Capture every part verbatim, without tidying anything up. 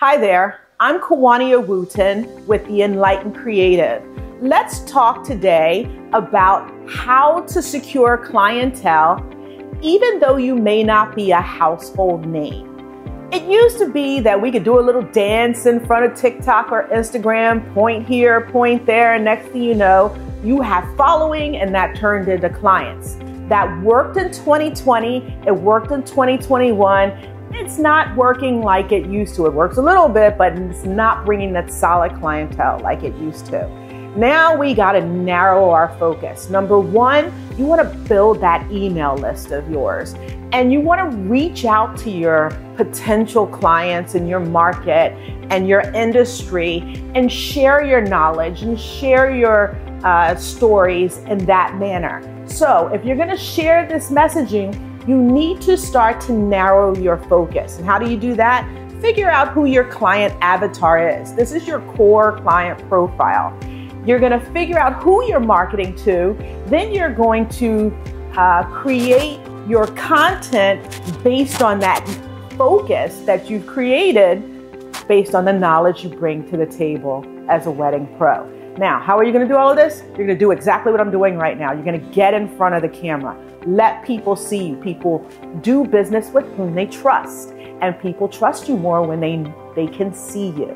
Hi there, I'm Kawania Wooten with The Enlightened Creative. Let's talk today about how to secure clientele even though you may not be a household name. It used to be that we could do a little dance in front of TikTok or Instagram, point here, point there, and next thing you know, you have following and that turned into clients. That worked in twenty twenty, it worked in twenty twenty-one, it's not working like it used to. It works a little bit, but it's not bringing that solid clientele like it used to. Now we gotta narrow our focus. Number one, you wanna build that email list of yours, and you wanna reach out to your potential clients in your market and your industry and share your knowledge and share your uh, stories in that manner. So if you're gonna share this messaging, you need to start to narrow your focus. And how do you do that? Figure out who your client avatar is. This is your core client profile. You're going to figure out who you're marketing to. Then you're going to uh, create your content based on that focus that you've created based on the knowledge you bring to the table as a wedding pro. Now, how are you going to do all of this? You're going to do exactly what I'm doing right now. You're going to get in front of the camera. Let people see you. People do business with whom they trust, and people trust you more when they, they can see you.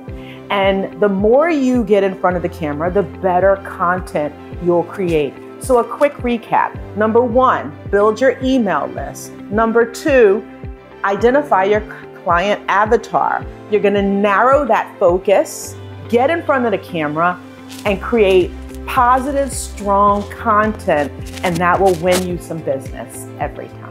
And the more you get in front of the camera, the better content you'll create. So a quick recap. Number one, build your email list. Number two, identify your client avatar. You're going to narrow that focus, get in front of the camera, and create positive, strong content, and that will win you some business every time.